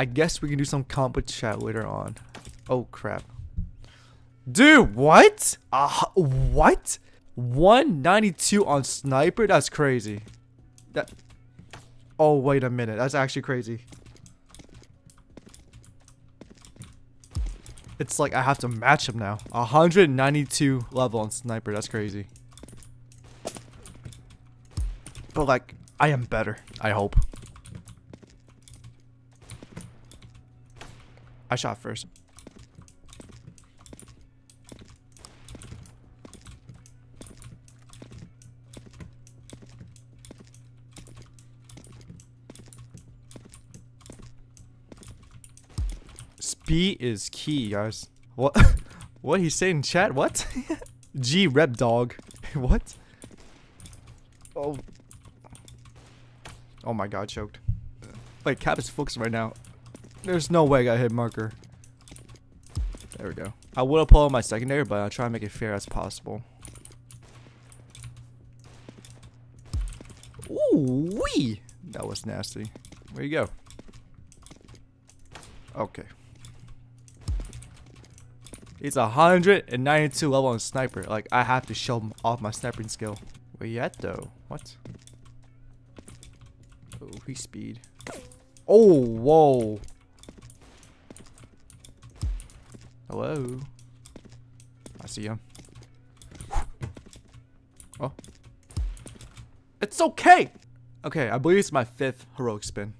I guess we can do some comp with chat later on. Oh crap. Dude, what? What? 192 on sniper? That's crazy. That. Oh, wait a minute. That's actually crazy. It's like I have to match him now. 192 level on sniper. That's crazy. But like, I am better. I hope. I shot first. Speed is key, guys. What? What he's saying in chat? What? G rep dog. What? Oh. Oh my god, choked. Like, Cap is focused right now. There's no way I got hit marker. There we go. I would have pulled out my secondary, but I'll try and make it fair as possible. Ooh wee! That was nasty. Where you go? Okay. It's 192 level on sniper. Like, I have to show off my sniping skill. Where you at though? What? Oh, he speed. Oh, whoa. Hello. I see him. Oh. It's okay. Okay, I believe it's my 5th heroic spin.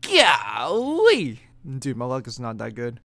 Golly. Dude, my luck is not that good.